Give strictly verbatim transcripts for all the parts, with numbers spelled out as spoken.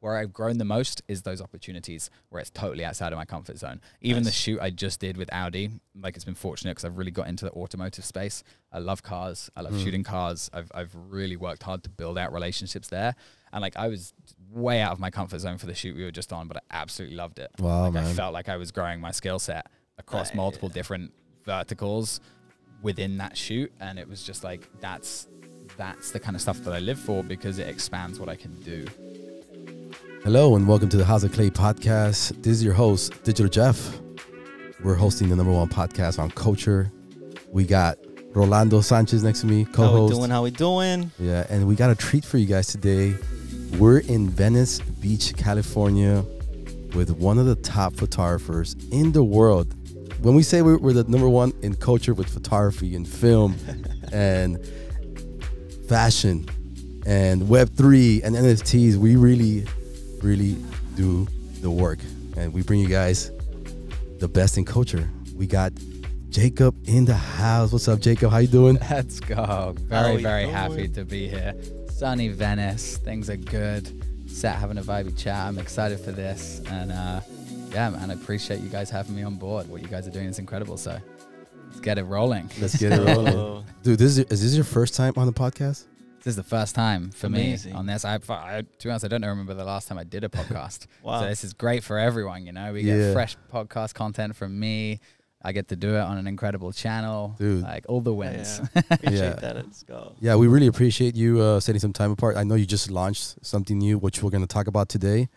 where I've grown the most is those opportunities where it's totally outside of my comfort zone. Even nice. The shoot I just did with Audi, like, it's been fortunate because I've really got into the automotive space. I love cars. I love mm. shooting cars. I've, I've really worked hard to build out relationships there. And like, I was way out of my comfort zone for the shoot we were just on, but I absolutely loved it. Wow, like, man. I felt like I was growing my skill set across uh, multiple yeah. different verticals within that shoot. And it was just like, that's, that's the kind of stuff that I live for, because it expands what I can do. Hello and welcome to the House of Clay podcast. This is your host, Digital Jeff. We're hosting the number one podcast on culture. We got Rolando Sanchez next to me, co-host. How we doing? How we doing? Yeah, and we got a treat for you guys today. We're in Venice Beach, California, with one of the top photographers in the world. When we say we're, we're the number one in culture with photography and film and fashion and Web three and N F Ts, we really, really do the work. And we bring you guys the best in culture. We got Jacob in the house. What's up, Jacob? How you doing? Let's go. Very, very doing? happy to be here. Sunny Venice. Things are good. Sat having a vibey chat. I'm excited for this. And uh, yeah, man, I appreciate you guys having me on board. What you guys are doing is incredible. So let's get it rolling. Let's get it rolling. Dude, this is, is this your first time on the podcast? This is the first time for Amazing. me on this. I, I, to be honest, I don't remember the last time I did a podcast. Wow. So this is great for everyone, you know. We get yeah. fresh podcast content from me. I get to do it on an incredible channel. Dude. Like, all the wins. Yeah. Appreciate yeah. that. Let's go. Yeah, we really appreciate you uh, setting some time apart. I know you just launched something new, which we're going to talk about today.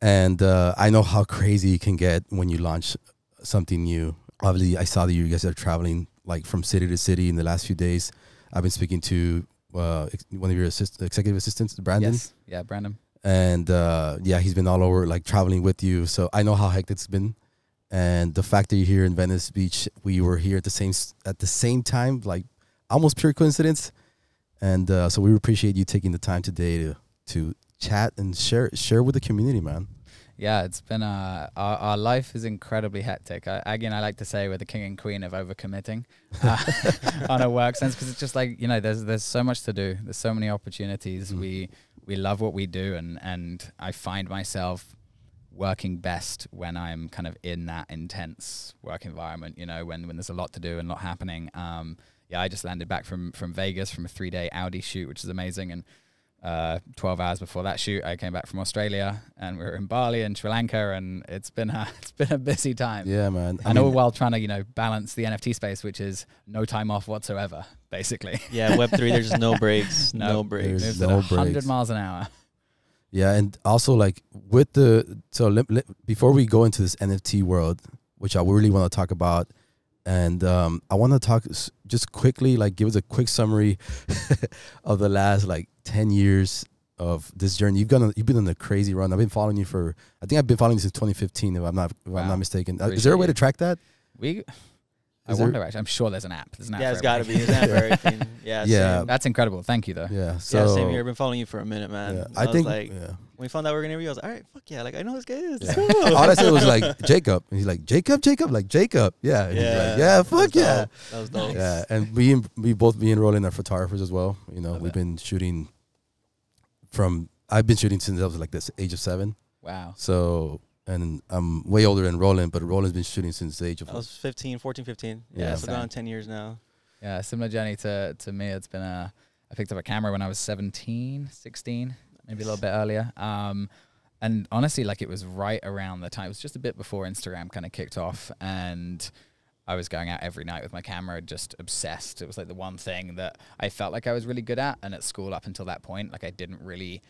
And uh, I know how crazy you can get when you launch something new. Obviously, I saw that you guys are traveling, like, from city to city in the last few days. I've been speaking to Uh, one of your assist executive assistants, Brandon. Yes. Yeah, Brandon. And uh, yeah, he's been all over, like, traveling with you. So I know how hectic it's been, and the fact that you're here in Venice Beach, we were here at the same at the same time, like, almost pure coincidence. And uh, so we appreciate you taking the time today to to chat and share share with the community, man. Yeah, it's been uh, our, our life is incredibly hectic. I, again, I like to say we're the king and queen of overcommitting uh, on a work sense, because it's just like, you know, there's there's so much to do. There's so many opportunities. Mm. We we love what we do, and and I find myself working best when I'm kind of in that intense work environment. You know, when when there's a lot to do and a lot happening. Um, yeah, I just landed back from from Vegas from a three day Audi shoot, which is amazing, and. Uh, twelve hours before that shoot, I came back from Australia, and we were in Bali and Sri Lanka, and it's been a, it's been a busy time. Yeah, man. I and mean, all while trying to, you know, balance the N F T space, which is no time off whatsoever, basically. Yeah, Web three, there's no breaks, no, no breaks. There's no breaks. one hundred miles an hour. Yeah, and also, like, with the, so li li before we go into this N F T world, which I really want to talk about, and um, I want to talk just quickly, like, give us a quick summary of the last, like, ten years of this journey. You've gone, you've been on a crazy run. I've been following you for, I think I've been following you since twenty fifteen, if I'm not, if wow. I'm not mistaken. Appreciate Is there a way to track that? We, I Is wonder, actually. I'm sure there's an app. There's an app. Yeah, it's got to be. There's an app for everything. Yeah, yeah. Same. That's incredible. Thank you, though. Yeah, so, yeah, same here. I've been following you for a minute, man. Yeah, I, I think, was like, yeah. when we found out we were going to interview, I was like, all right, fuck yeah. Like, I know this guy is. Yeah. Cool. All I said was, like, Jacob. And he's like, Jacob, Jacob? Like, Jacob. Yeah. And yeah. Like, yeah, fuck that yeah. That was dope. Yeah, and we, we both be enrolling our photographers as well. You know, Love we've it. been shooting from, I've been shooting since I was, like, this age of seven. Wow. So... And I'm way older than Roland, but Roland's been shooting since the age of... I was fifteen, fourteen, fifteen. Yeah, yeah, so same. Around ten years now. Yeah, similar journey to, to me. It's been a... I picked up a camera when I was seventeen, sixteen, maybe a little bit earlier. Um, and honestly, like, it was right around the time. It was just a bit before Instagram kind of kicked off. And I was going out every night with my camera, just obsessed. It was, like, the one thing that I felt like I was really good at. And at school up until that point, like, I didn't really...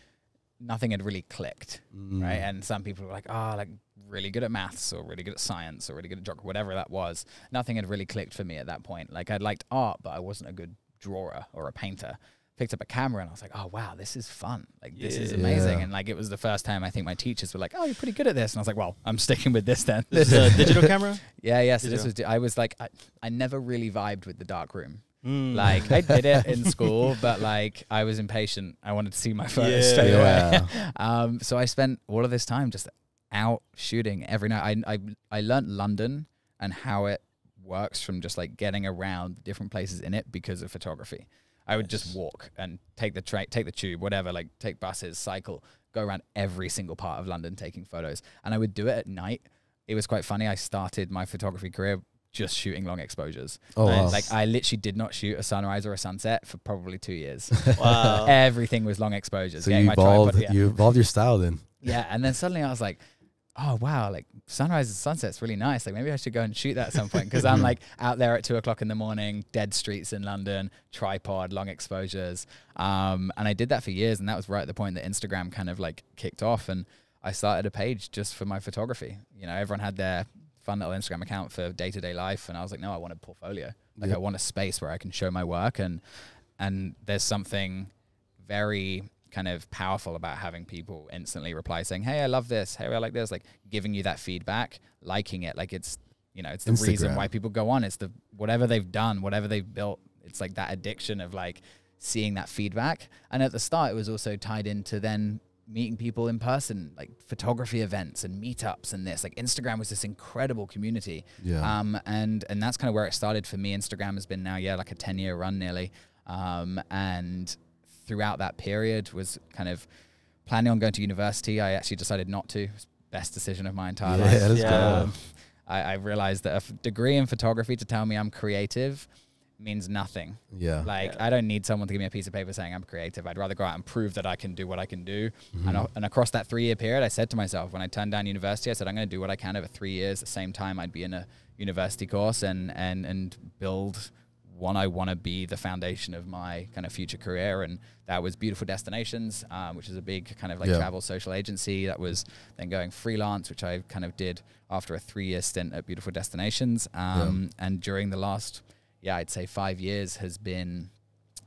nothing had really clicked, mm. right? And some people were like, oh, like, really good at maths or really good at science or really good at geography, whatever that was. Nothing had really clicked for me at that point. Like, I liked art, but I wasn't a good drawer or a painter. Picked up a camera and I was like, oh, wow, this is fun. Like, yeah. this is amazing. And, like, it was the first time I think my teachers were like, oh, you're pretty good at this. And I was like, well, I'm sticking with this then. This is a digital camera? Yeah, yeah. So digital. this was, I was like, I, I never really vibed with the dark room. Mm. Like, I did it in school, but, like, I was impatient. I wanted to see my photos yeah. straight away. Yeah. um, so I spent all of this time just out shooting every night. I, I, I learned London and how it works from just, like, getting around different places in it because of photography. I would yes. just walk and take the train, take the tube, whatever, like, take buses, cycle, go around every single part of London taking photos. And I would do it at night. It was quite funny. I started my photography career just shooting long exposures. Oh, nice. Wow. Like I literally did not shoot a sunrise or a sunset for probably two years. Wow. Everything was long exposures. So you evolved, tripod, yeah. you evolved your style then. Yeah. And then suddenly I was like, oh, wow, like sunrise and sunset's really nice. Like maybe I should go and shoot that at some point, because I'm like out there at two o'clock in the morning, dead streets in London, tripod, long exposures. Um, and I did that for years. And that was right at the point that Instagram kind of like kicked off. And I started a page just for my photography. You know, everyone had their fun little Instagram account for day-to-day life. And I was like, no, I want a portfolio. Like yep. I want a space where I can show my work. And, and there's something very kind of powerful about having people instantly reply saying, hey, I love this. Hey, I like this. Like giving you that feedback, liking it. Like it's, you know, it's the Instagram. reason why people go on. It's the, whatever they've done, whatever they've built. It's like that addiction of like seeing that feedback. And at the start, it was also tied into then meeting people in person, like photography events and meetups and this, like Instagram was this incredible community. Yeah. Um, and, and that's kind of where it started for me. Instagram has been now, yeah, like a ten year run nearly. Um, and throughout that period was kind of planning on going to university. I actually decided not to. It was the best decision of my entire yeah, life. That is yeah. cool. um, I, I realized that a f degree in photography to tell me I'm creative means nothing. Yeah. Like yeah. I don't need someone to give me a piece of paper saying I'm creative. I'd rather go out and prove that I can do what I can do. Mm-hmm. and, and across that three year period, I said to myself, when I turned down university, I said, I'm going to do what I can over three years. At the same time, I'd be in a university course and, and, and build one. I want to be the foundation of my kind of future career. And that was Beautiful Destinations, um, which is a big kind of like yeah. travel social agency. That was then going freelance, which I kind of did after a three year stint at Beautiful Destinations. Um, yeah. And during the last, yeah, I'd say five years has been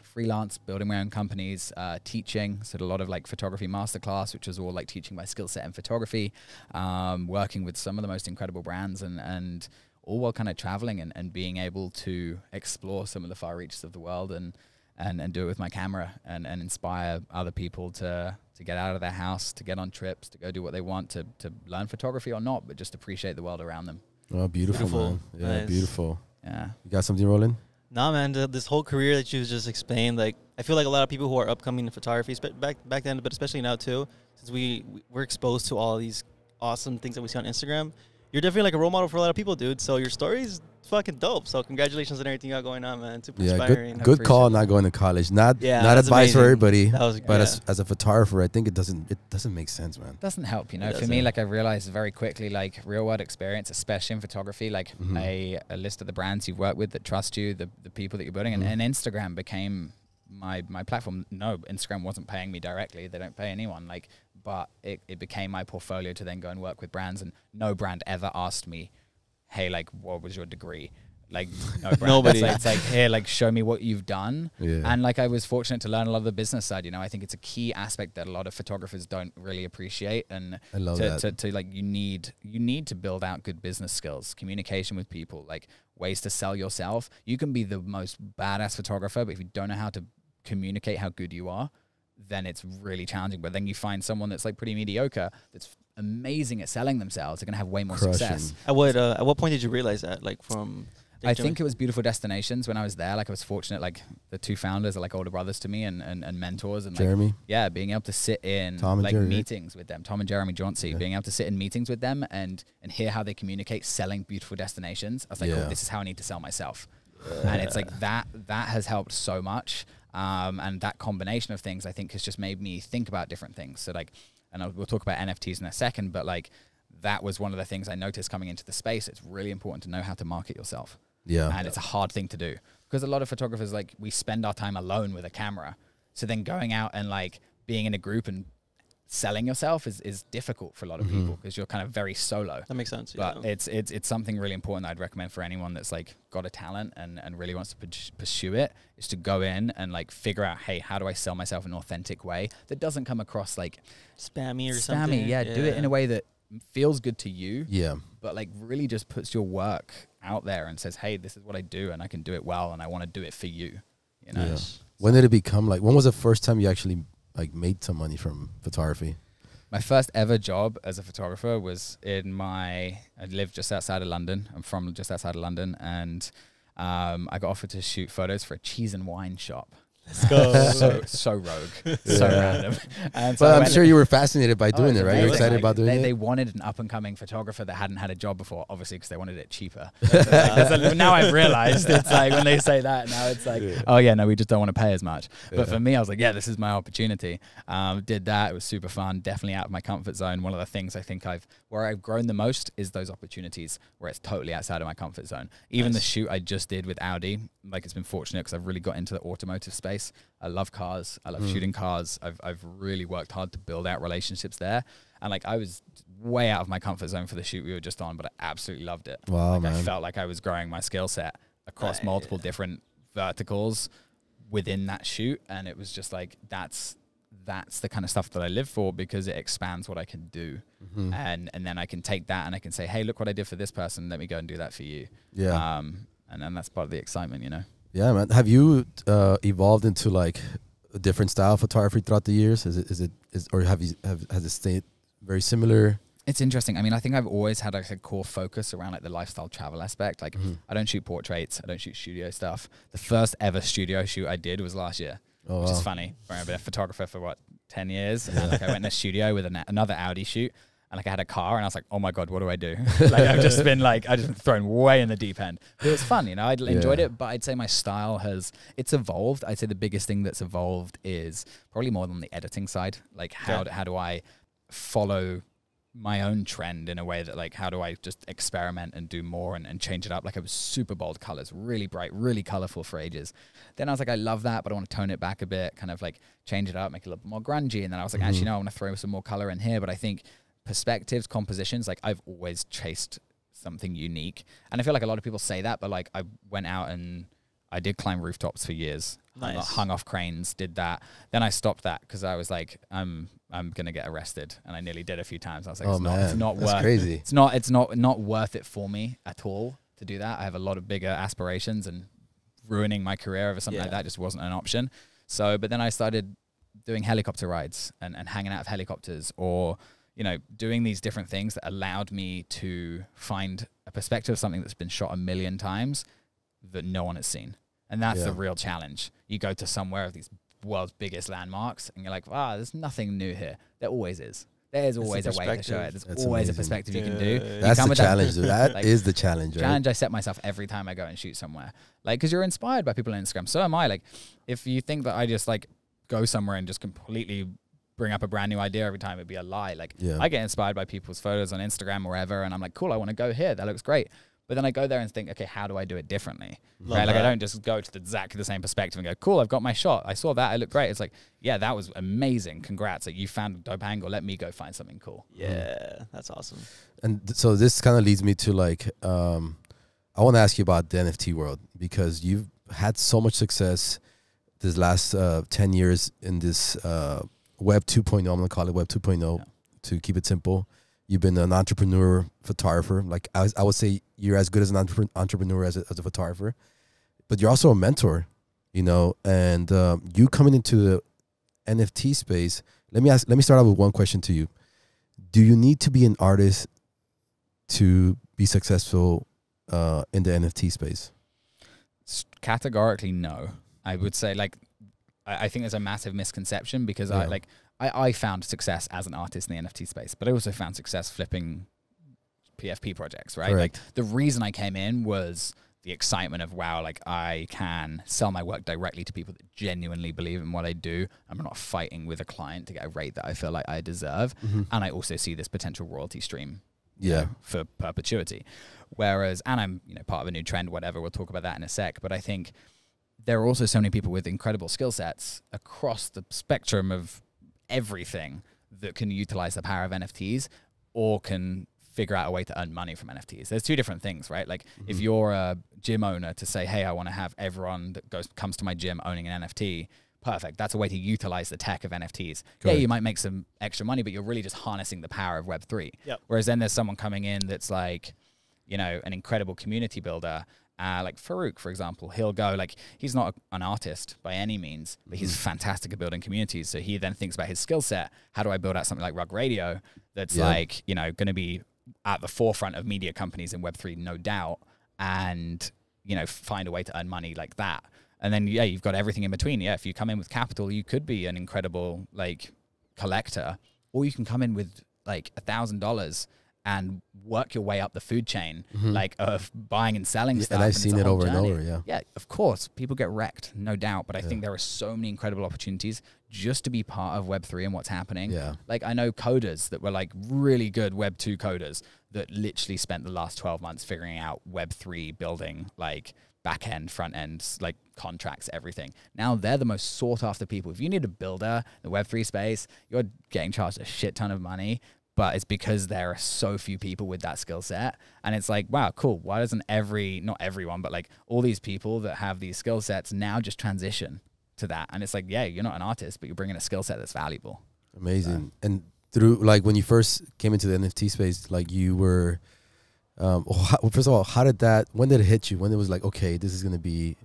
freelance, building my own companies, uh, teaching. So a lot of like Photography Masterclass, which is all like teaching my skill set in photography, um, working with some of the most incredible brands, and, and all while kind of traveling and, and being able to explore some of the far reaches of the world and, and, and do it with my camera and, and inspire other people to, to get out of their house, to get on trips, to go do what they want, to, to learn photography or not, but just appreciate the world around them. Oh, beautiful, beautiful. Man. Yeah, nice. Beautiful. Yeah. You got something rolling? Nah, man. Th this whole career that you just explained, like, I feel like a lot of people who are upcoming in photography, back back then, but especially now too, since we we're exposed to all of these awesome things that we see on Instagram. You're definitely like a role model for a lot of people, dude. So your story's fucking dope. So congratulations on everything you got going on, man. Super yeah, inspiring. Good, good call, not going to college. Not yeah, not advice amazing. for everybody, was, but yeah. as as a photographer, I think it doesn't it doesn't make sense, man. It doesn't help, you know. For me, like I realized very quickly, like real world experience, especially in photography, like mm-hmm. a, a list of the brands you've worked with that trust you, the the people that you're building, mm-hmm. and, and Instagram became my my platform. No, Instagram wasn't paying me directly. They don't pay anyone. Like. But it, it became my portfolio to then go and work with brands, and no brand ever asked me, hey, like, what was your degree? Like, no brand. Nobody. Like, it's like, here, like, show me what you've done. Yeah. And, like, I was fortunate to learn a lot of the business side, you know. I think it's a key aspect that a lot of photographers don't really appreciate. And I love to, that. To, to, like, you need, you need to build out good business skills, communication with people, like, ways to sell yourself. You can be the most badass photographer, but if you don't know how to communicate how good you are, then it's really challenging. But then you find someone that's like pretty mediocre, that's amazing at selling themselves, they're gonna have way more Crushing. success. At what uh, at what point did you realize that? Like from I think journey? it was Beautiful Destinations when I was there. Like I was fortunate, like the two founders are like older brothers to me and and, and mentors and like, Jeremy. Yeah, being able to sit in Tom like Jerry. meetings with them, Tom and Jeremy Jauncey, yeah. being able to sit in meetings with them and and hear how they communicate selling Beautiful Destinations. I was like, yeah. oh, this is how I need to sell myself. Yeah. And it's like that that has helped so much. Um, and that combination of things, I think, has just made me think about different things. So, like, and I'll, we'll talk about N F Ts in a second, but, like, that was one of the things I noticed coming into the space. It's really important to know how to market yourself. Yeah. And it's a hard thing to do. Because a lot of photographers, like, we spend our time alone with a camera. So then going out and, like, being in a group and selling yourself is, is difficult for a lot of mm-hmm. people because you're kind of very solo. That makes sense. But yeah. it's, it's, it's something really important that I'd recommend for anyone that's like got a talent and, and really wants to pursue it, is to go in and like figure out, hey, how do I sell myself in an authentic way that doesn't come across like spammy or spammy. something. Yeah, yeah. Do it in a way that feels good to you. Yeah. But like really just puts your work out there and says, hey, this is what I do and I can do it well. And I want to do it for you. You know, yeah. When did it become like, when was the first time you actually like made some money from photography? My first ever job as a photographer was in my, I lived just outside of London. I'm from just outside of London. And um, I got offered to shoot photos for a cheese and wine shop. Let's go. so, so rogue. Yeah. So random. And so well, I'm sure you were fascinated by doing oh, it, right? You were excited like, about doing they, it? They wanted an up-and-coming photographer that hadn't had a job before, obviously, because they wanted it cheaper. So like, a, now I've realized it's like when they say that, now it's like, yeah. oh, yeah, no, we just don't want to pay as much. But yeah. for me, I was like, yeah, this is my opportunity. Um, did that. It was super fun. Definitely out of my comfort zone. One of the things I think I've, where I've grown the most is those opportunities where it's totally outside of my comfort zone. Even nice. the shoot I just did with Audi, like it's been fortunate because I've really got into the automotive space. I love cars. I love mm. shooting cars. I've, I've really worked hard to build out relationships there. And like, I was way out of my comfort zone for the shoot we were just on, but I absolutely loved it. Wow, like, man. I felt like I was growing my skill set across I, multiple yeah. different verticals within that shoot. And it was just like, that's, that's the kind of stuff that I live for because it expands what I can do. Mm-hmm. And, and then I can take that and I can say, hey, look what I did for this person. Let me go and do that for you. Yeah. Um, and then that's part of the excitement, you know? Yeah, man. Have you uh, evolved into like a different style of photography throughout the years? Is it, is it, is, or have you, have, has it stayed very similar? It's interesting. I mean, I think I've always had like a core focus around like the lifestyle travel aspect. Like mm-hmm. I don't shoot portraits. I don't shoot studio stuff. The first ever studio shoot I did was last year, oh, which wow. is funny. I've been a photographer for what, ten years. Yeah. And like I went in a studio with an, another Audi shoot. And like I had a car and I was like, oh my God, what do I do? Like I've just been like, I just been thrown way in the deep end. But it was fun, you know, I yeah. enjoyed it, but I'd say my style has, it's evolved. I'd say the biggest thing that's evolved is probably more than the editing side. Like how, yeah. do, how do I follow my own trend in a way that like, how do I just experiment and do more and, and change it up? Like I was super bold colors, really bright, really colorful for ages. Then I was like, I love that, but I want to tone it back a bit, kind of like change it up, make it a little bit more grungy. And then I was like, mm-hmm. actually, no, I want to throw some more color in here. But I think perspectives, compositions, like I've always chased something unique. And I feel like a lot of people say that, but like I went out and I did climb rooftops for years. Nice. Like hung off cranes, did that. Then I stopped that because I was like, I'm I'm gonna get arrested, and I nearly did a few times. I was like, oh, it's, not, it's not That's worth crazy. It's not it's not not worth it for me at all to do that. I have a lot of bigger aspirations, and ruining my career over something yeah. like that just wasn't an option. So but then I started doing helicopter rides and, and hanging out of helicopters, or you know, doing these different things that allowed me to find a perspective of something that's been shot a million times that no one has seen. And that's yeah. the real challenge. You go to somewhere of these world's biggest landmarks and you're like, wow, there's nothing new here. There always is. There's always a, a way to show it. There's that's always amazing. a perspective yeah. you can do. You that's the challenge. That, that like, is the challenge. Right? Challenge I set myself every time I go and shoot somewhere. Like, because you're inspired by people on Instagram. So am I. Like, if you think that I just like go somewhere and just completely bring up a brand new idea every time, it'd be a lie. Like yeah. I get inspired by people's photos on Instagram or wherever, and I'm like, cool, I want to go here. That looks great. But then I go there and think, okay, how do I do it differently? Love right? Like that. I don't just go to the exactly the same perspective and go, cool, I've got my shot. I saw that. I looked great. It's like, yeah, that was amazing. Congrats. Like you found a dope angle. Let me go find something cool. Yeah, mm. that's awesome. And th so this kind of leads me to like, um, I want to ask you about the N F T world, because you've had so much success this last uh, ten years in this uh, Web two point oh, I'm going to call it Web two point oh yeah. to keep it simple. You've been an entrepreneur, photographer. Like I, was, I would say you're as good as an entrep entrepreneur as a, as a photographer, but you're also a mentor, you know, and um, you coming into the N F T space. Let me ask, let me start out with one question to you. Do you need to be an artist to be successful uh, in the N F T space? Categorically, no. I would say like, I think there's a massive misconception because yeah. I like I, I found success as an artist in the N F T space, but I also found success flipping P F P projects, right? Correct. Like the reason I came in was the excitement of, wow, like I can sell my work directly to people that genuinely believe in what I do. I'm not fighting with a client to get a rate that I feel like I deserve. Mm-hmm. And I also see this potential royalty stream yeah. you know, for perpetuity. Whereas, and I'm you know part of a new trend, whatever, we'll talk about that in a sec, but I think there are also so many people with incredible skill sets across the spectrum of everything that can utilize the power of N F Ts or can figure out a way to earn money from N F Ts. There's two different things, right? Like mm-hmm. if you're a gym owner to say, hey, I want to have everyone that goes comes to my gym owning an N F T, perfect. That's a way to utilize the tech of N F Ts. Correct. Yeah, you might make some extra money, but you're really just harnessing the power of Web three. Yep. Whereas then there's someone coming in that's like, you know, an incredible community builder. Uh, like Farouk, for example, he'll go like, he's not a, an artist by any means, but he's fantastic at building communities. So he then thinks about his skill set. How do I build out something like Rug Radio that's yeah. like, you know, going to be at the forefront of media companies in Web three, no doubt, and, you know, find a way to earn money like that. And then, yeah, you've got everything in between. Yeah, if you come in with capital, you could be an incredible, like, collector. Or you can come in with, like, a thousand dollars and work your way up the food chain, mm-hmm. like, of buying and selling yeah, stuff. And I've and seen it over journey. and over, yeah. Yeah, of course. People get wrecked, no doubt. But I yeah. think there are so many incredible opportunities just to be part of Web three and what's happening. Yeah. Like, I know coders that were, like, really good Web two coders that literally spent the last twelve months figuring out Web three building, like, back end, front end, like, contracts, everything. Now they're the most sought after people. If you need a builder in the Web three space, you're getting charged a shit ton of money, but it's because there are so few people with that skill set. And it's like, wow, cool. Why doesn't every, not everyone, but like all these people that have these skill sets now just transition to that? And it's like, yeah, you're not an artist, but you're bringing a skill set that's valuable. Amazing. So. And through, like, when you first came into the N F T space, like, you were, Um, well, first of all, how did that, when did it hit you? When it was like, okay, this is going to be,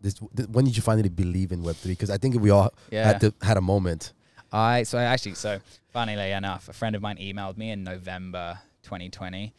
this, th when did you finally believe in Web three? Because I think we all yeah. had, to, had a moment. I, so I actually, so funnily enough, a friend of mine emailed me in November twenty twenty,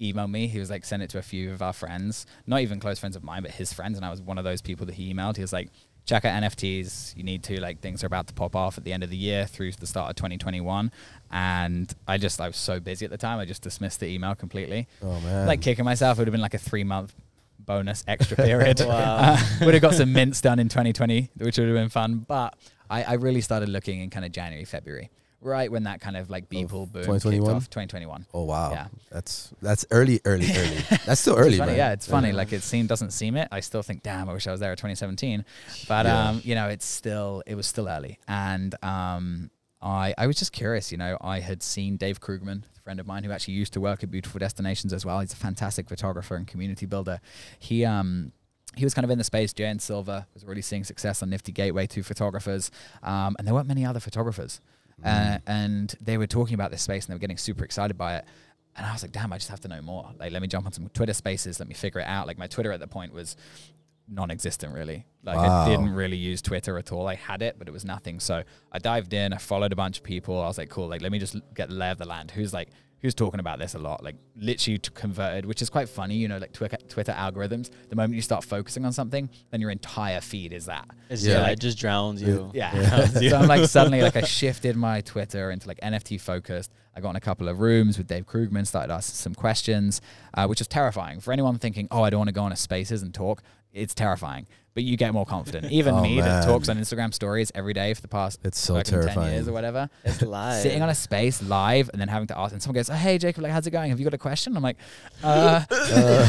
emailed me. He was like, send it to a few of our friends, not even close friends of mine, but his friends. And I was one of those people that he emailed. He was like, check out N F Ts. You need to, like, things are about to pop off at the end of the year through the start of twenty twenty-one. And I just, I was so busy at the time. I just dismissed the email completely. Oh man. Like, kicking myself. It would have been like a three month bonus extra period. uh, would have got some mints done in twenty twenty, which would have been fun. But I, I really started looking in kind of January, February, right when that kind of like Beeple boom kicked off. twenty twenty-one. Oh wow. Yeah. That's that's early, early, early. That's still early, man. Yeah, it's funny. Yeah. Like, it seem, doesn't seem it. I still think, damn, I wish I was there in twenty seventeen. But yeah. um, you know, it's still it was still early. And um I I was just curious, you know, I had seen Dave Krugman, a friend of mine who actually used to work at Beautiful Destinations as well. He's a fantastic photographer and community builder. He um He was kind of in the space. Jan Silver was already seeing success on Nifty Gateway, two photographers. Um, and there weren't many other photographers. Mm. Uh, and they were talking about this space and they were getting super excited by it. And I was like, damn, I just have to know more. Like, let me jump on some Twitter spaces. Let me figure it out. Like, my Twitter at the point was non-existent, really. Like, wow. I didn't really use Twitter at all. I had it, but it was nothing. So I dived in. I followed a bunch of people. I was like, cool. Like, let me just get the lay of the land. Who's like... Who's talking about this a lot, like literally converted, which is quite funny, you know, like Twitter, Twitter algorithms. The moment you start focusing on something, then your entire feed is that. It's yeah, like, it just drowns you. Yeah. yeah. Drowns you. So I'm like, suddenly, like, I shifted my Twitter into like N F T focused. I got in a couple of rooms with Dave Krugman, started asking some questions, uh, which is terrifying for anyone thinking, oh, I don't want to go on a spaces and talk. It's terrifying, but you get more confident. Even oh, me man. that talks on Instagram stories every day for the past it's so terrifying. ten years or whatever. It's live. Sitting on a space live and then having to ask, and someone goes, oh, hey, Jacob, like, how's it going? Have you got a question? I'm like, uh. uh.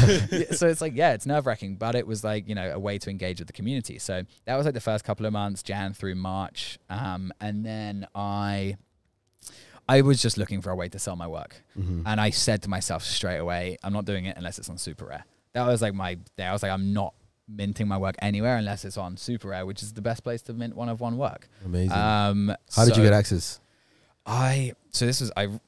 So it's like, yeah, it's nerve wracking, but it was like, you know, a way to engage with the community. So that was like the first couple of months, Jan through March. Um, and then I, I was just looking for a way to sell my work. Mm-hmm. And I said to myself straight away, I'm not doing it unless it's on Super Rare. That was like my day. I was like, I'm not minting my work anywhere unless it's on Super Rare, which is the best place to mint one of one work. Amazing. Um, How so did you get access? I so this was I.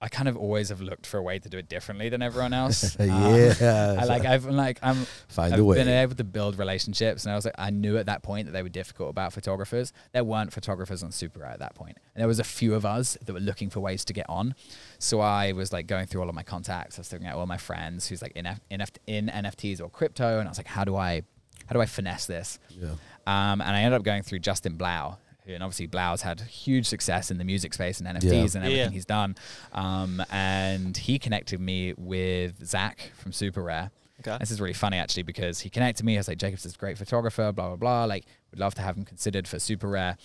I kind of always have looked for a way to do it differently than everyone else. yeah, um, I like I've like I'm. Find I've a way. been able to build relationships, and I was like, I knew at that point that they were difficult about photographers. There weren't photographers on Super Rare at that point, and there was a few of us that were looking for ways to get on. So I was like going through all of my contacts. I was looking at all my friends who's like in N F T in N F Ts or crypto, and I was like, how do I, how do I finesse this? Yeah. Um, and I ended up going through Justin Blau. And obviously Blau's had huge success in the music space and N F Ts yeah. and everything yeah. he's done. Um, and he connected me with Zach from Super Rare. Okay. This is really funny, actually, because he connected me. I was like, Jacob's this great photographer, blah, blah, blah. Like, would love to have him considered for Super Rare.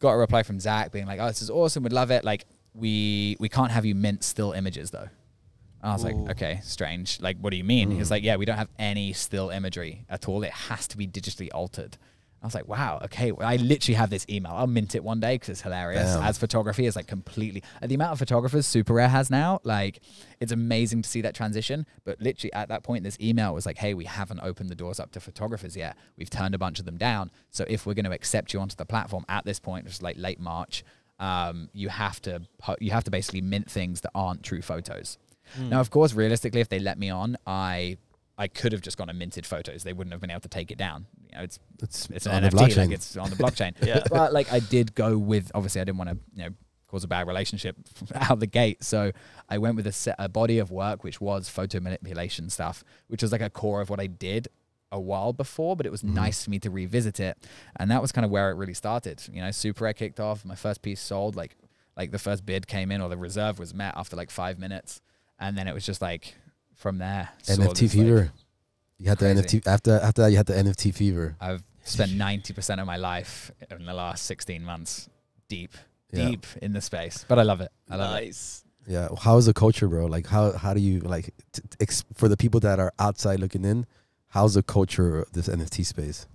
Got a reply from Zach being like, oh, this is awesome. Would love it. Like, we, we can't have you mint still images, though. I was Ooh. like, okay, strange. Like, what do you mean? Mm. He was like, yeah, we don't have any still imagery at all. It has to be digitally altered. I was like, wow, okay. Well, I literally have this email. I'll mint it one day because it's hilarious. Damn. As photography is like completely... The amount of photographers Super Rare has now, like, it's amazing to see that transition. But literally at that point, this email was like, hey, we haven't opened the doors up to photographers yet. We've turned a bunch of them down. So if we're going to accept you onto the platform at this point, which is like late March, um, you have to you have to basically mint things that aren't true photos. Mm. Now, of course, realistically, if they let me on, I... I could have just gone and minted photos. They wouldn't have been able to take it down. You know, it's it's, it's an N F T, like it's on the blockchain. yeah. But like I did go with, obviously I didn't want to, you know, cause a bad relationship out the gate. So I went with a, set, a body of work, which was photo manipulation stuff, which was like a core of what I did a while before, but it was mm. nice for me to revisit it. And that was kind of where it really started. You know, Super Rare kicked off, my first piece sold, like like the first bid came in, or the reserve was met after like five minutes. And then it was just like from there. N F T fever. Like, you had crazy. the N F T after after that you had the N F T fever. I've spent ninety percent of my life in the last sixteen months deep. Yeah. Deep in the space. But I love it. I love nice. It. Yeah, how is the culture, bro? Like, how how do you like t ex for the people that are outside looking in? How's the culture of this N F T space?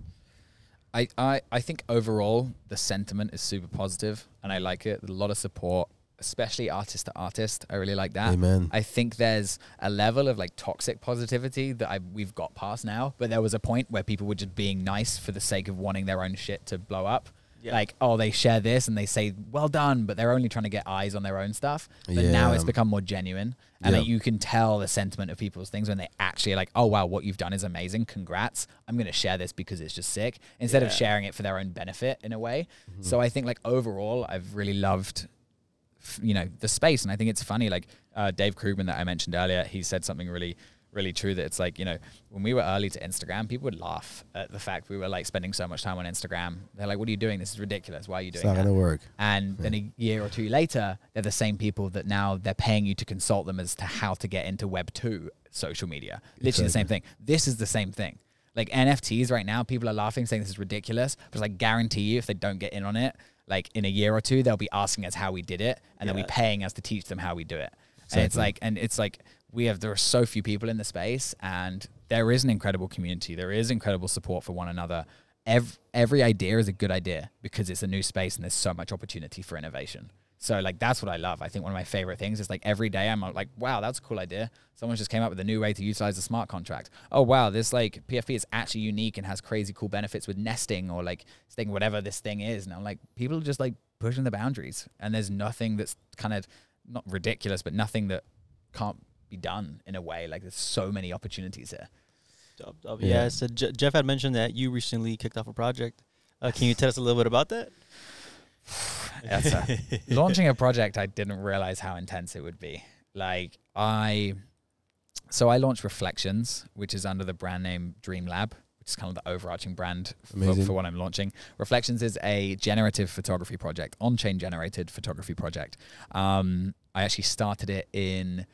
I I I think overall the sentiment is super positive, and I like it. A lot of support, especially artist to artist. I really like that. Amen. I think there's a level of like toxic positivity that I we've got past now, but there was a point where people were just being nice for the sake of wanting their own shit to blow up. Yeah. Like, oh, they share this and they say, well done, but they're only trying to get eyes on their own stuff. But yeah. now it's become more genuine. And yeah. like, you can tell the sentiment of people's things when they actually are like, oh, wow, what you've done is amazing. Congrats. I'm going to share this because it's just sick. Instead yeah. of sharing it for their own benefit in a way. Mm-hmm. So I think like overall, I've really loved, you know, the space. And I think it's funny, like uh, Dave Krugman that I mentioned earlier, he said something really really true that it's like, you know, when we were early to Instagram, people would laugh at the fact we were like spending so much time on Instagram. They're like, what are you doing? This is ridiculous. Why are you doing that? It's not going to work. And yeah. then a year or two later, they're the same people that now they're paying you to consult them as to how to get into web two social media. Literally exactly. the same thing. This is the same thing. Like N F Ts right now, people are laughing, saying this is ridiculous. But I like, guarantee you if they don't get in on it, like in a year or two, they'll be asking us how we did it. And yeah. they'll be paying us to teach them how we do it. Exactly. And it's like, and it's like, we have, there are so few people in the space, and there is an incredible community. There is incredible support for one another. Every, every idea is a good idea because it's a new space and there's so much opportunity for innovation. So like, that's what I love. I think one of my favorite things is like every day I'm like, wow, that's a cool idea. Someone just came up with a new way to utilize a smart contract. Oh, wow. This like P F P is actually unique and has crazy cool benefits with nesting or like sting, whatever this thing is. And I'm like, people are just like pushing the boundaries, and there's nothing that's kind of not ridiculous, but nothing that can't be done in a way. Like there's so many opportunities here. Yeah, yeah. So Je Jeff had mentioned that you recently kicked off a project. Uh, can you tell us a little bit about that? That's a, launching a project, I didn't realize how intense it would be. Like I, so I launched Reflections, which is under the brand name Dream Lab, which is kind of the overarching brand for, for what I'm launching. Reflections is a generative photography project, on-chain generated photography project. Um, I actually started it in,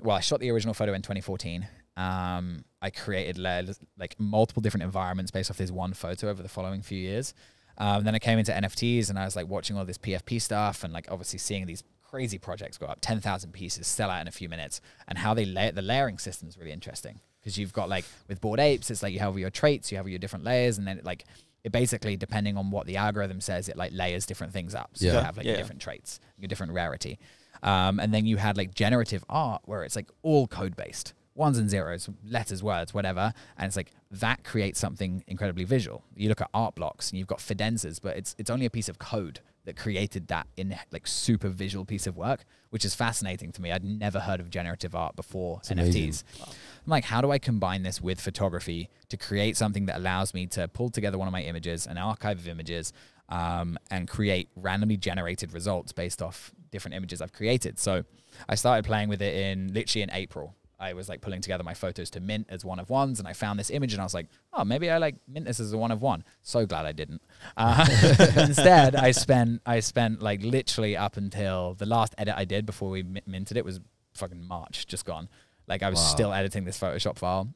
well, I shot the original photo in twenty fourteen. Um, I created like multiple different environments based off this one photo over the following few years. Um, then I came into N F Ts, and I was like watching all this P F P stuff and like obviously seeing these crazy projects go up, ten thousand pieces, sell out in a few minutes, and how they lay the layering system is really interesting because you've got like with Bored Apes, it's like you have all your traits, you have all your different layers, and then it like it basically, depending on what the algorithm says, it like layers different things up. So yeah. you have like yeah. your different traits, your different rarity. Um, and then you had like generative art where it's like all code based, ones and zeros, letters, words, whatever. And it's like that creates something incredibly visual. You look at art blocks and you've got fidenzas, but it's, it's only a piece of code that created that in like super visual piece of work, which is fascinating to me. I'd never heard of generative art before it's N F Ts. Amazing. I'm like, how do I combine this with photography to create something that allows me to pull together one of my images, an archive of images, um, and create randomly generated results based off different images I've created. So I started playing with it in literally in April. I was like pulling together my photos to mint as one of ones, and I found this image and I was like, oh, maybe I like mint this as a one of one. So glad I didn't. Uh, instead, I spent I spent like literally up until the last edit I did before we minted it was fucking March, just gone. Like I was wow. still editing this Photoshop file.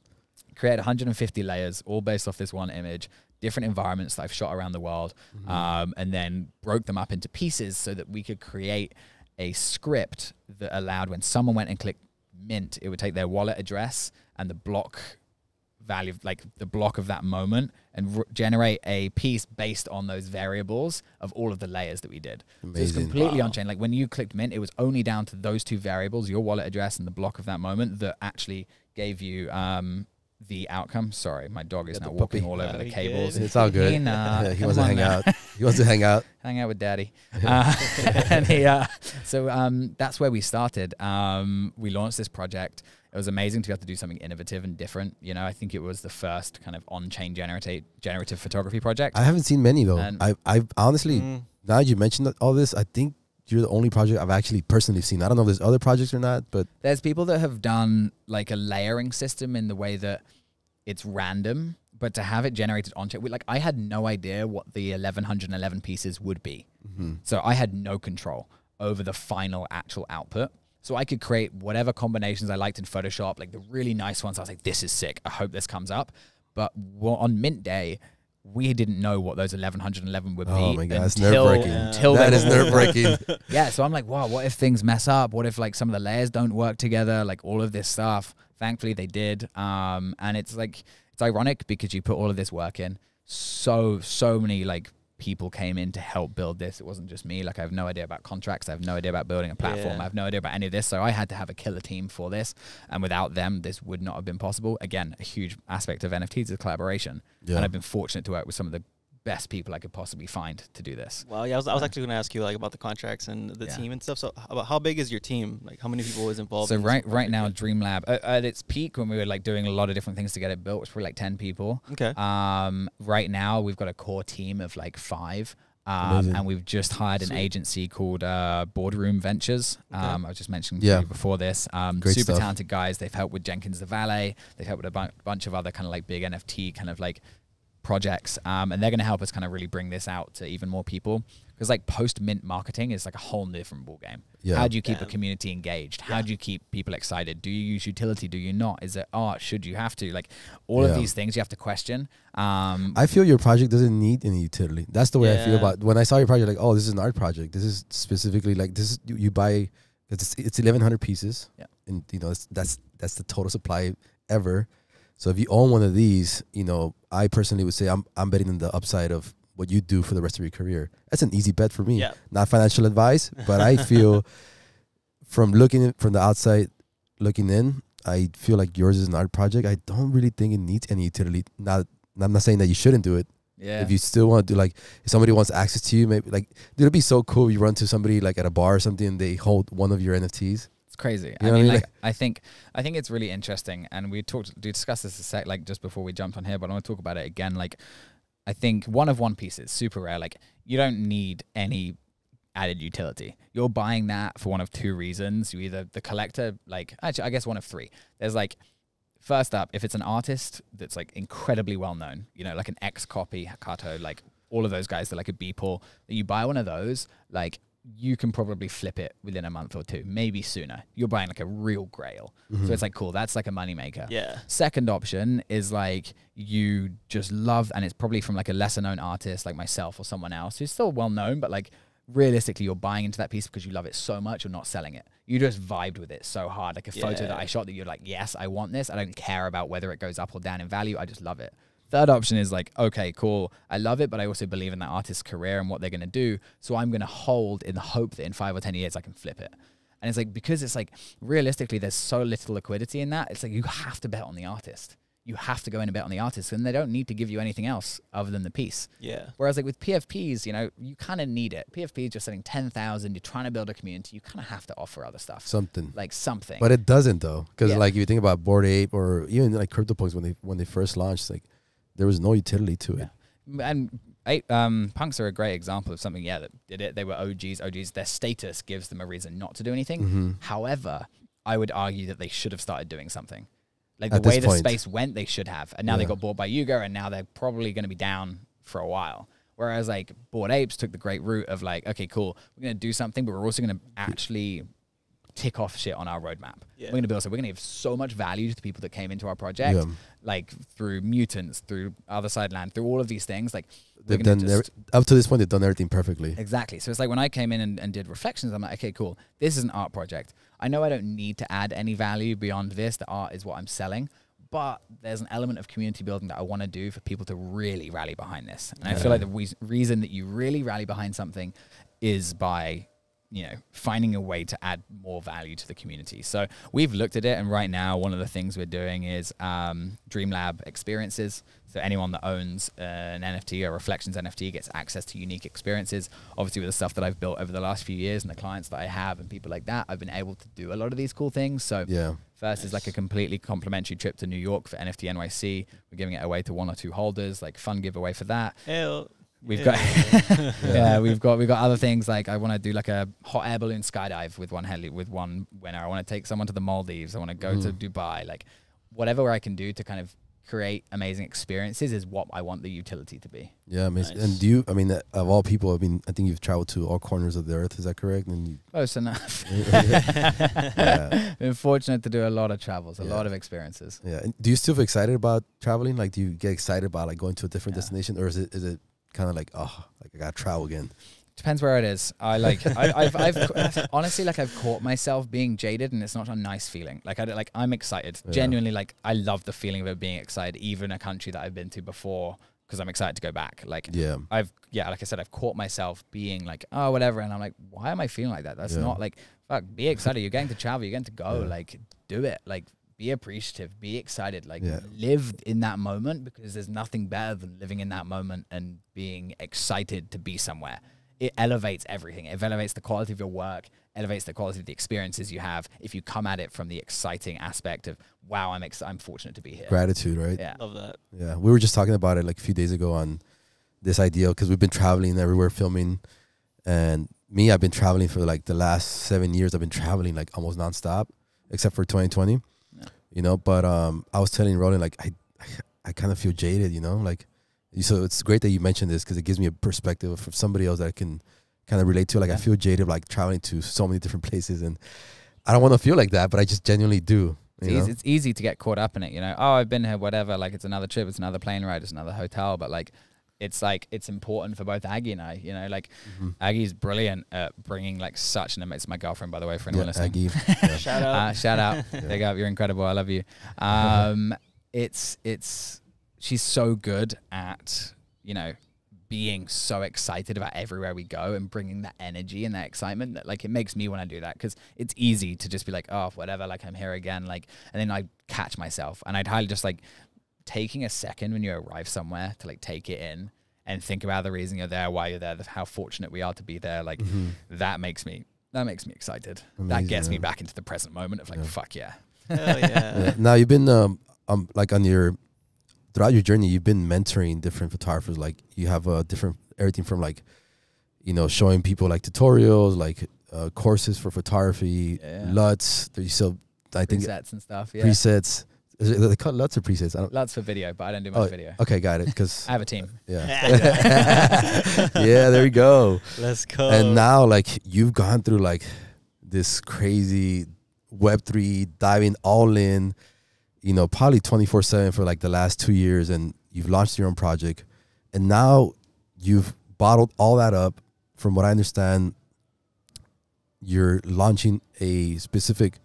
Created one hundred fifty layers, all based off this one image, different environments that I've shot around the world, mm-hmm. um, and then broke them up into pieces so that we could create a script that allowed when someone went and clicked mint, it would take their wallet address and the block value, like the block of that moment, and generate a piece based on those variables of all of the layers that we did. Amazing. So it's completely wow. on-chain. Like when you clicked mint, it was only down to those two variables, your wallet address and the block of that moment, that actually gave you... Um, the outcome. Sorry, my dog is yeah, now walking puppy. all over yeah, the cables. It's all good. He, nah, yeah, he wants to hang now. out. He wants to hang out. Hang out with daddy. Uh, and he, uh, so um, that's where we started. Um, we launched this project. It was amazing to be able to do something innovative and different. You know, I think it was the first kind of on-chain generative generative photography project. I haven't seen many though. And I, I've honestly, mm. now that you mentioned all this, I think you're the only project I've actually personally seen. I don't know if there's other projects or not, but... There's people that have done like a layering system in the way that it's random, but to have it generated on check, like I had no idea what the eleven eleven pieces would be. Mm-hmm. So I had no control over the final actual output. So I could create whatever combinations I liked in Photoshop, like the really nice ones. I was like, this is sick. I hope this comes up. But on mint day, we didn't know what those eleven eleven would be. Oh my God, that's nerve-breaking. Until that is nerve-breaking. Yeah, so I'm like, wow, what if things mess up? What if like some of the layers don't work together? Like all of this stuff. Thankfully, they did. Um, and it's like, it's ironic because you put all of this work in. So, so many like people came in to help build this. It wasn't just me. Like I have no idea about contracts. I have no idea about building a platform. Yeah. I have no idea about any of this. So I had to have a killer team for this. And without them, this would not have been possible. Again, a huge aspect of N F Ts is collaboration. Yeah. And I've been fortunate to work with some of the best people I could possibly find to do this. Well, yeah, I was, I was actually going to ask you like about the contracts and the yeah. team and stuff. So how, how big is your team? Like how many people is involved? So in right right now, Dream Lab uh, at its peak when we were like doing a lot of different things to get it built, it's probably like ten people. Okay. Um, right now we've got a core team of like five. Um, and we've just hired an Sweet. agency called uh, Boardroom Ventures. Okay. Um, I was just mentioning yeah. to you before this. Um, super stuff. Talented guys. They've helped with Jenkins the Valet. They've helped with a bu bunch of other kind of like big N F T kind of like projects, um, and they're going to help us kind of really bring this out to even more people, because like post mint marketing is like a whole different ball game. Yeah. How do you keep Damn. a community engaged? How yeah. do you keep people excited? Do you use utility? Do you not? Is it art? Should you have to? Like all yeah. of these things you have to question. Um, I feel your project doesn't need any utility. That's the way yeah. I feel about when I saw your project. Like, oh, this is an art project. This is specifically like this is you, you buy it's it's eleven hundred pieces, yeah. and you know it's, that's that's the total supply ever. So if you own one of these, you know, I personally would say I'm, I'm betting on the upside of what you do for the rest of your career. That's an easy bet for me. Yep. Not financial advice, but I feel from looking from the outside, looking in, I feel like yours is an art project. I don't really think it needs any utility. Not, I'm not saying that you shouldn't do it. Yeah. If you still want to do like, if somebody wants access to you, maybe like, it would be so cool if you run to somebody like at a bar or something and they hold one of your N F Ts. Crazy. You know I mean, I mean? Like, I think, I think it's really interesting, and we talked, we discussed this a sec, like just before we jumped on here, but I want to talk about it again. Like, I think one of one pieces, super rare. Like, you don't need any added utility. You're buying that for one of two reasons. You either the collector, like actually, I guess one of three. There's like, first up, if it's an artist that's like incredibly well known, you know, like an X Copy, Hakato, like all of those guys that like a Beeple, that you buy one of those, like. You can probably flip it within a month or two, maybe sooner. You're buying like a real grail. Mm-hmm. So it's like, cool, that's like a moneymaker. Yeah. Second option is like you just love, and it's probably from like a lesser known artist like myself or someone else who's still well known, but like realistically you're buying into that piece because you love it so much, you're not selling it. You just vibed with it so hard. Like a yeah. photo that I shot that you're like, yes, I want this. I don't care about whether it goes up or down in value. I just love it. Third option is like, okay, cool. I love it, but I also believe in that artist's career and what they're going to do. So I'm going to hold in the hope that in five or ten years I can flip it. And it's like, because it's like, realistically, there's so little liquidity in that. It's like, you have to bet on the artist. You have to go in and bet on the artist, and they don't need to give you anything else other than the piece. Yeah. Whereas like with P F Ps, you know, you kind of need it. P F Ps, you're selling ten thousand, you're trying to build a community. You kind of have to offer other stuff. Something. Like something. But it doesn't though. Because yeah. like if you think about Bored Ape or even like CryptoPunks when they, when they first launched, like, there was no utility to it. Yeah. And um, punks are a great example of something, yeah, that did it. They were O Gs, O Gs. Their status gives them a reason not to do anything. Mm-hmm. However, I would argue that they should have started doing something. Like the way the space went, they should have. And now yeah. they got bought by Yuga, and now they're probably going to be down for a while. Whereas like Bored Apes took the great route of like, okay, cool, we're going to do something, but we're also going to actually tick off shit on our roadmap. Yeah. We're going to build, so we're going to give so much value to the people that came into our project, yeah. like through mutants, through other side land, through all of these things. Like they've done just, up to this point, they've done everything perfectly. Exactly. So it's like when I came in and, and did Reflections, I'm like, okay, cool. This is an art project. I know I don't need to add any value beyond this. The art is what I'm selling, but there's an element of community building that I want to do for people to really rally behind this. And yeah. I feel like the re reason that you really rally behind something is by, you know, finding a way to add more value to the community. So we've looked at it, and right now one of the things we're doing is um, Dream Lab experiences. So anyone that owns uh, an N F T or Reflections N F T gets access to unique experiences. Obviously with the stuff that I've built over the last few years and the clients that I have and people like that, I've been able to do a lot of these cool things. So yeah. first nice. is like a completely complimentary trip to New York for N F T N Y C. We're giving it away to one or two holders, like fun giveaway for that. Hell. We've got, yeah. yeah, we've got, we've got other things. Like I want to do like a hot air balloon skydive with one heli, with one winner. I want to take someone to the Maldives. I want to go mm. to Dubai. Like whatever I can do to kind of create amazing experiences is what I want the utility to be. Yeah, amazing. Nice. And do you, I mean, that, of all people, I mean, I think you've traveled to all corners of the earth. Is that correct? And you Close enough. Yeah. Been fortunate to do a lot of travels, a yeah. lot of experiences. Yeah. And do you still feel excited about traveling? Like, do you get excited about like going to a different yeah. destination, or is it, is it kind of like, oh, like I got to travel again? Depends where it is. I like, I, I've, I've, I've, honestly, like I've caught myself being jaded, and it's not a nice feeling. Like I, like I'm excited. Yeah. Genuinely, like I love the feeling of it being excited, even a country that I've been to before, because I'm excited to go back. Like yeah, I've, yeah, like I said, I've caught myself being like, oh, whatever. And I'm like, why am I feeling like that? That's yeah. not like, fuck, be excited. You're getting to travel. You're getting to go. Yeah. Like do it. Like be appreciative, be excited, like yeah. live in that moment, because there's nothing better than living in that moment and being excited to be somewhere. It elevates everything. It elevates the quality of your work, elevates the quality of the experiences you have if you come at it from the exciting aspect of, wow, I'm ex I'm fortunate to be here. Gratitude, right? Yeah. Love that. Yeah. We were just talking about it like a few days ago on this idea, because we've been traveling everywhere filming. And me, I've been traveling for like the last seven years. I've been traveling like almost nonstop, except for twenty twenty, yeah. you know, but um, I was telling Roland, like, I, I, I kind of feel jaded, you know, like, so it's great that you mentioned this, because it gives me a perspective from somebody else that I can kind of relate to. Like yeah. I feel jaded, like traveling to so many different places, and I don't want to feel like that, but I just genuinely do. It's easy, it's easy to get caught up in it, you know. Oh, I've been here, whatever. Like it's another trip, it's another plane ride, it's another hotel. But like, it's like it's important for both Aggie and I. You know, like mm-hmm. Aggie's brilliant at bringing like such an. It's my girlfriend, by the way, for anyone yeah, listening. Aggie, yeah. shout out, uh, shout out, yeah. big up, you're incredible. I love you. Um, it's it's. She's so good at, you know, being so excited about everywhere we go and bringing that energy and that excitement that like it makes me want to do that, because it's easy to just be like, oh, whatever, like I'm here again. Like, and then I catch myself, and I'd highly just like taking a second when you arrive somewhere to like take it in and think about the reason you're there, why you're there, the, how fortunate we are to be there. Like mm-hmm. that makes me, that makes me excited. Amazing, that gets yeah. me back into the present moment of like, yeah. fuck yeah. Hell yeah. yeah. Now you've been um, um like on your, throughout your journey, you've been mentoring different photographers. Like you have a uh, different, everything from like, you know, showing people like tutorials, like uh, courses for photography, yeah. L U Ts. You sell, I presets think presets and stuff. Yeah. Presets. Is it, they call L U Ts or presets? I don't L U Ts for video, but I don't do my oh, video. Okay, got it. Because I have a team. Yeah. Yeah. There we go. Let's go. And now, like you've gone through like this crazy Web three diving all in. You know, probably twenty-four seven for like the last two years, and you've launched your own project, and now you've bottled all that up. From what I understand, you're launching a specific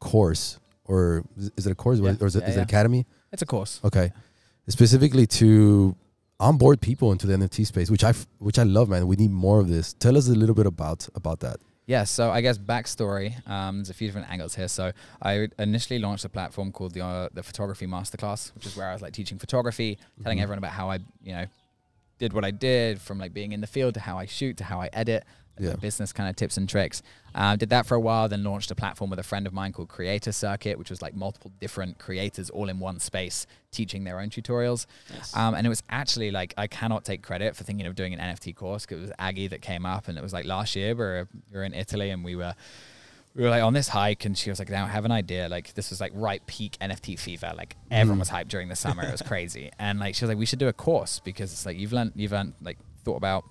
course, or is it a course yeah. or is it, yeah, is it yeah. academy? It's a course. Okay. Specifically to onboard people into the N F T space, which I, which I love, man. We need more of this. Tell us a little bit about, about that. Yeah, so I guess backstory, um, there's a few different angles here. So I initially launched a platform called the, uh, the Photography Masterclass, which is where I was like teaching photography, telling mm-hmm. everyone about how I, you know, did what I did, from like being in the field to how I shoot to how I edit, yeah. business kind of tips and tricks. Uh, did that for a while, then launched a platform with a friend of mine called Creator Circuit, which was like multiple different creators all in one space teaching their own tutorials. Yes. Um, and it was actually like, I cannot take credit for thinking of doing an N F T course, because it was Aggie that came up, and it was like last year we were, we were in Italy, and we were we were like on this hike, and she was like, now I have an idea. Like this was like right peak N F T fever. Like everyone was hyped during the summer. It was crazy. And like, she was like, we should do a course, because it's like, you've learned, you've learned, like thought about,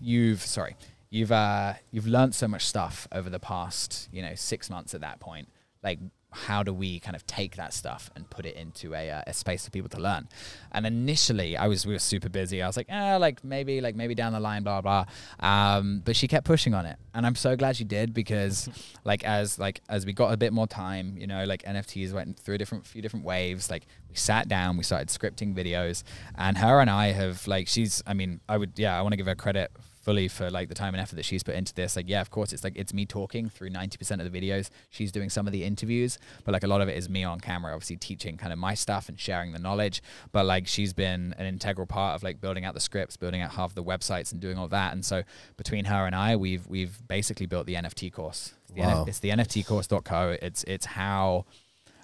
you've, sorry, you've, uh, you've learned so much stuff over the past, you know, six months at that point. Like, how do we kind of take that stuff and put it into a, uh, a space for people to learn? And initially I was, we were super busy. I was like, ah, eh, like maybe, like maybe down the line, blah, blah. Um, but she kept pushing on it. And I'm so glad she did, because like, as like, as we got a bit more time, you know, like N F Ts went through a different, few different waves. Like we sat down, we started scripting videos, and her and I have like, she's, I mean, I would, yeah, I want to give her credit fully for like the time and effort that she's put into this. Like, yeah, of course it's like, it's me talking through ninety percent of the videos. She's doing some of the interviews, but like a lot of it is me on camera, obviously teaching kind of my stuff and sharing the knowledge. But like, she's been an integral part of like building out the scripts, building out half the websites and doing all that. And so between her and I, we've, we've basically built the N F T course. The wow. N F, it's the N F T course dot co. It's, it's how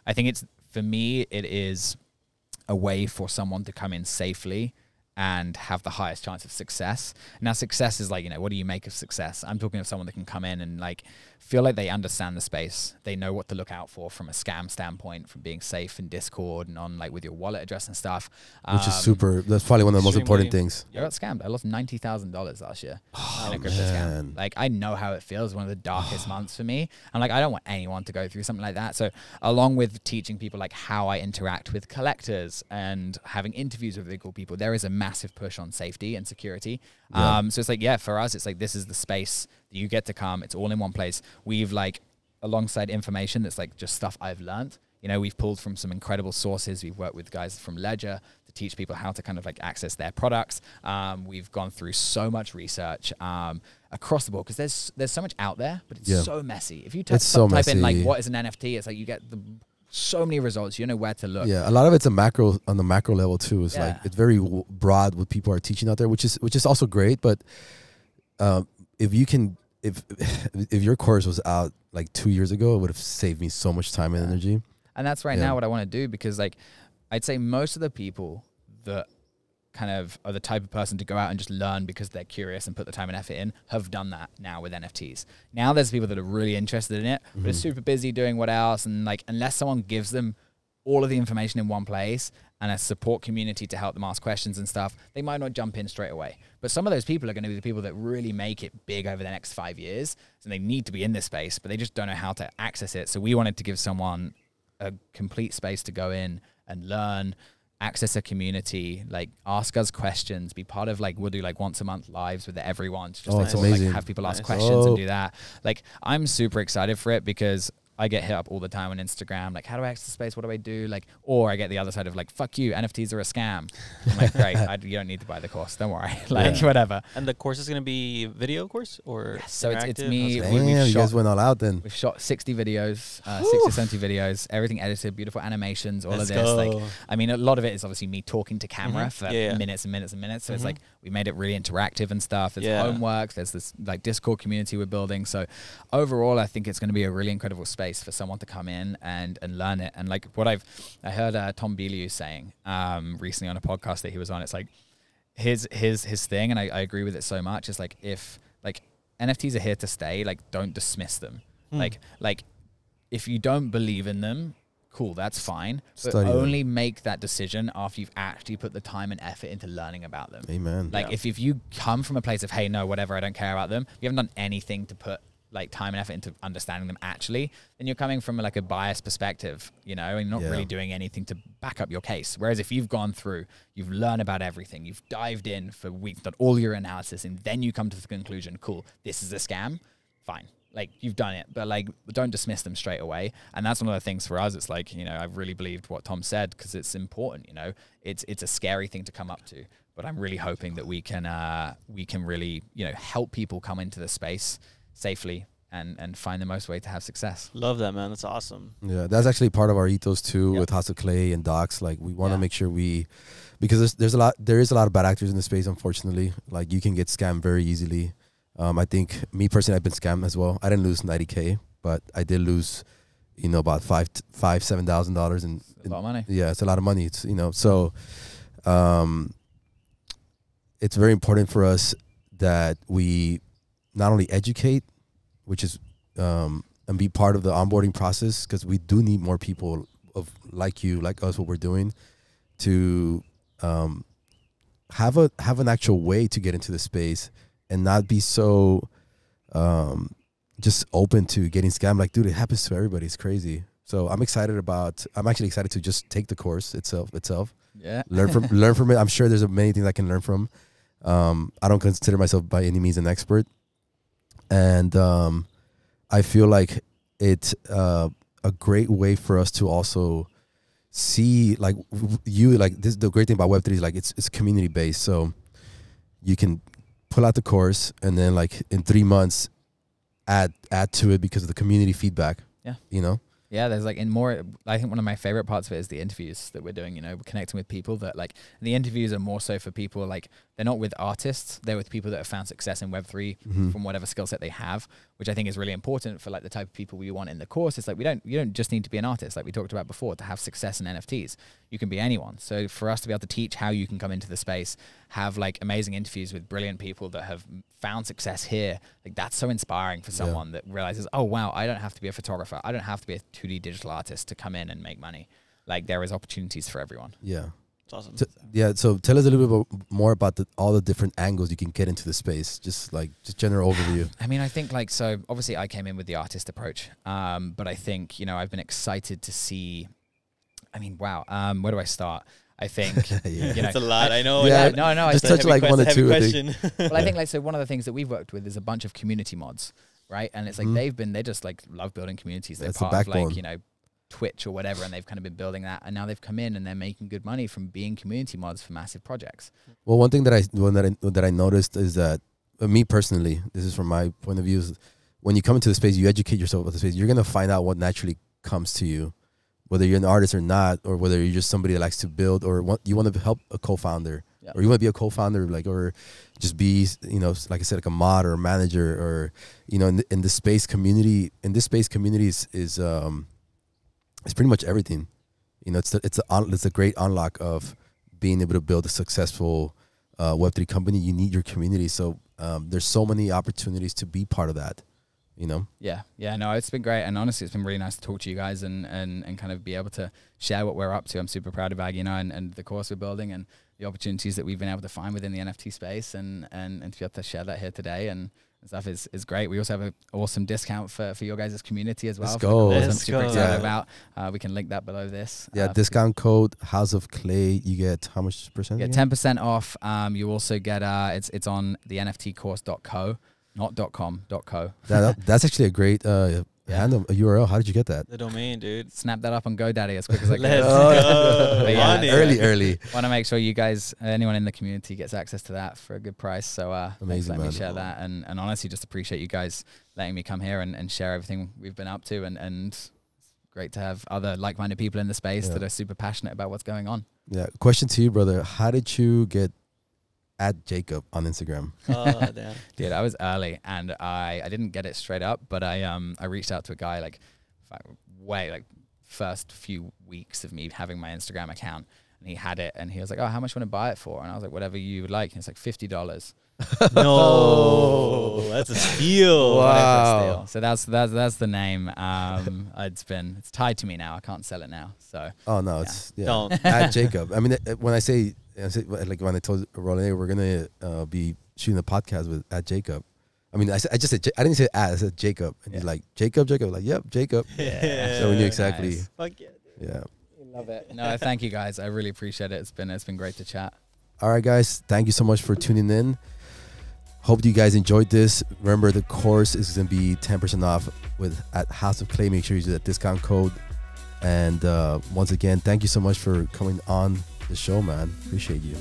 I think it's, for me, it is a way for someone to come in safely and have the highest chance of success. Now, success is like, you know, what do you make of success? I'm talking of someone that can come in and like feel like they understand the space. They know what to look out for from a scam standpoint, from being safe in Discord and on like with your wallet address and stuff. Which um, is super. That's probably one of the most important million. things. I got scammed. I lost ninety thousand dollars last year oh, in a crypto man. scam. Like, I know how it feels. One of the darkest months for me. And like, I don't want anyone to go through something like that. So along with teaching people like how I interact with collectors and having interviews with really cool people, there is a massive push on safety and security. Yeah. Um, so it's like, yeah, for us, it's like, this is the space that you get to come. It's all in one place. We've like, alongside information that's like just stuff I've learned, you know, we've pulled from some incredible sources. We've worked with guys from Ledger to teach people how to kind of like access their products. Um, we've gone through so much research um, across the board because there's, there's so much out there, but it's yeah. so messy. If you type, so type in like, what is an N F T? It's like, you get the so many results. You know where to look. Yeah, a lot of it's a macro on the macro level too. It's yeah. like it's very w broad what people are teaching out there, which is which is also great. But um, if you can, if if your course was out like two years ago, it would have saved me so much time and energy. And that's right yeah. now what I want to do, because like I'd say most of the people that kind of are the type of person to go out and just learn because they're curious and put the time and effort in have done that now with N F Ts. Now there's people that are really interested in it, but mm-hmm. are super busy doing what else. And like, unless someone gives them all of the information in one place and a support community to help them ask questions and stuff, they might not jump in straight away. But some of those people are going to be the people that really make it big over the next five years. So they need to be in this space, but they just don't know how to access it. So we wanted to give someone a complete space to go in and learn, access a community, like ask us questions, be part of like, we'll do like once a month lives with everyone to just oh, like, like have people ask nice. questions oh. and do that. Like, I'm super excited for it because I get hit up all the time on Instagram. Like, how do I access the space? What do I do? Like, or I get the other side of like, fuck you, N F Ts are a scam. I'm like, great, I, you don't need to buy the course. Don't worry. Like, yeah. whatever. And the course is going to be video course or yes, so it's, it's me. Like, we, yeah, shot, you guys went all out then. We've shot sixty videos, uh, sixty, seventy videos, everything edited, beautiful animations, all Let's of this. Go. Like, I mean, a lot of it is obviously me talking to camera mm-hmm. for yeah. minutes and minutes and minutes. So mm-hmm. it's like, we made it really interactive and stuff. There's yeah. homework. There's this like Discord community we're building. So overall, I think it's going to be a really incredible space for someone to come in and and learn it. And like what I've I heard uh, Tom Bilyeu saying um recently on a podcast that he was on, it's like his his his thing, and I, I agree with it so much. It's like, if like N F Ts are here to stay, like don't dismiss them. Mm. Like like if you don't believe in them, cool, that's fine. But Study only them. make that decision after you've actually put the time and effort into learning about them. Amen. Like yeah. if if you come from a place of hey no whatever I don't care about them, you haven't done anything to put like time and effort into understanding them actually, then you're coming from like a biased perspective, you know, and you're not yeah. really doing anything to back up your case. Whereas if you've gone through, you've learned about everything, you've dived in for weeks, done all your analysis, and then you come to the conclusion, cool, this is a scam, fine. Like you've done it, but like don't dismiss them straight away. And that's one of the things for us. It's like, you know, I've really believed what Tom said because it's important, you know, it's, it's a scary thing to come up to, but I'm really hoping that we can, uh, we can really, you know, help people come into the space safely and and find the most way to have success. Love that, man. That's awesome. Yeah, that's actually part of our ethos too yep. with House of Clay and Docs. Like we want to yeah. make sure we, because there's, there's a lot there is a lot of bad actors in the space, unfortunately. Like you can get scammed very easily. um I think me personally, I've been scammed as well. I didn't lose ninety K, but I did lose, you know, about five five seven thousand dollars in a lot of money. Yeah, it's a lot of money. It's, you know, so um it's very important for us that we not only educate, which is, um, and be part of the onboarding process, because we do need more people of like you, like us, what we're doing, to um, have a have an actual way to get into the space and not be so um, just open to getting scammed. Like, dude, it happens to everybody. It's crazy. So I'm excited about. I'm actually excited to just take the course itself. Itself. Yeah. Learn from learn from it. I'm sure there's many things I can learn from. Um, I don't consider myself by any means an expert. And um, I feel like it's uh, a great way for us to also see, like you, like this. The great thing about Web three is like it's it's community based, so you can pull out the course and then like in three months add add to it because of the community feedback. Yeah, you know. Yeah, there's like in more, I think one of my favorite parts of it is the interviews that we're doing, you know, we're connecting with people that like, the interviews are more so for people like, they're not with artists, they're with people that have found success in Web three mm-hmm. from whatever skill set they have, which which I think is really important for like the type of people we want in the course. It's like, we don't, you don't just need to be an artist, like we talked about before, to have success in N F Ts. You can be anyone. So for us to be able to teach how you can come into the space, have like amazing interviews with brilliant people that have found success here, like that's so inspiring for someone yeah. that realizes, oh wow, I don't have to be a photographer. I don't have to be a two D digital artist to come in and make money. Like there is opportunities for everyone. Yeah. It's awesome. So, yeah, so tell us a little bit more about the, all the different angles you can get into the space, just like just general overview. I mean, I think like, so obviously I came in with the artist approach, um, but I think, you know, I've been excited to see, I mean, wow, um, where do I start? I think yeah. you know, it's a lot. I, I know. Yeah, it, no, no. Just touch like quest, one or two. I think. Well, I think like, so one of the things that we've worked with is a bunch of community mods, right? And it's like mm-hmm. they've been, they just like love building communities. They're That's part the of like, you know, Twitch or whatever, and they've kind of been building that, and now they've come in and they're making good money from being community mods for massive projects. Well, one thing that I one that I that I noticed is that uh, me personally, this is from my point of view, is when you come into the space, you educate yourself about the space, you're gonna find out what naturally comes to you, whether you're an artist or not, or whether you're just somebody that likes to build, or want, you want to help a co-founder, yeah. or you want to be a co-founder, like, or just be, you know, like I said, like a mod or a manager, or you know, in the, in the space community, in this space community is, is um. It's pretty much everything, you know. It's the, it's a it's a great unlock of being able to build a successful uh, Web three company. You need your community, so um, there's so many opportunities to be part of that, you know. Yeah, yeah, no, it's been great, and honestly, it's been really nice to talk to you guys and and and kind of be able to share what we're up to. I'm super proud of Aggie, you know, and and the course we're building and the opportunities that we've been able to find within the N F T space, and and and to be able to share that here today and. Stuff is is great. We also have an awesome discount for for your guys' community as well. Let's go. I'm super excited about. Uh, we can link that below this. Yeah, uh, discount code House of Clay. You get how much percent? You get ten percent off. Um, you also get uh, it's it's on the N F T course dot co, not .com, .co. Yeah, that, that's actually a great uh yeah. handle, a U R L. How did you get that? The domain, dude. Snap that up on GoDaddy as quick as I can. Oh, yeah, early, early. Want to make sure you guys, anyone in the community, gets access to that for a good price. So uh, amazing, let me share that, and and honestly, just appreciate you guys letting me come here and and share everything we've been up to, and and it's great to have other like-minded people in the space yeah. that are super passionate about what's going on. Yeah. Question to you, brother. How did you get? At Jacob on Instagram. Oh, damn. Dude, I was early, and I, I didn't get it straight up, but I um I reached out to a guy like way like first few weeks of me having my Instagram account, and he had it, and he was like, oh, how much you want to buy it for? And I was like, whatever you would like. And it's like fifty dollars. No, that's a steal. Wow. Steal. So that's that's that's the name. Um, it's been it's tied to me now. I can't sell it now. So oh no, yeah. it's yeah. Don't at Jacob. I mean, when I say like when I told Rolando we're gonna uh, be shooting a podcast with at Jacob. I mean, I, I just said I didn't say at, I said Jacob, and yeah. he's like Jacob, Jacob, like yep, Jacob. Yeah. So we knew exactly. Nice. Fuck yeah. Dude. Yeah. Love it. No, thank you guys. I really appreciate it. It's been it's been great to chat. All right, guys. Thank you so much for tuning in. Hope you guys enjoyed this. Remember, the course is going to be ten percent off with at House of Clay. Make sure you do that discount code. And uh, once again, thank you so much for coming on the show, man. Appreciate you.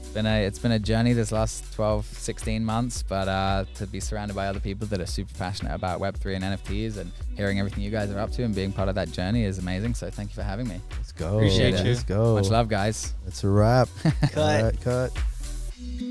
It's been a, it's been a journey this last twelve, sixteen months, but uh, to be surrounded by other people that are super passionate about Web three and N F Ts and hearing everything you guys are up to and being part of that journey is amazing. So thank you for having me. Let's go. Appreciate it. Let's go. Much love, guys. That's a wrap. Cut. All right, cut.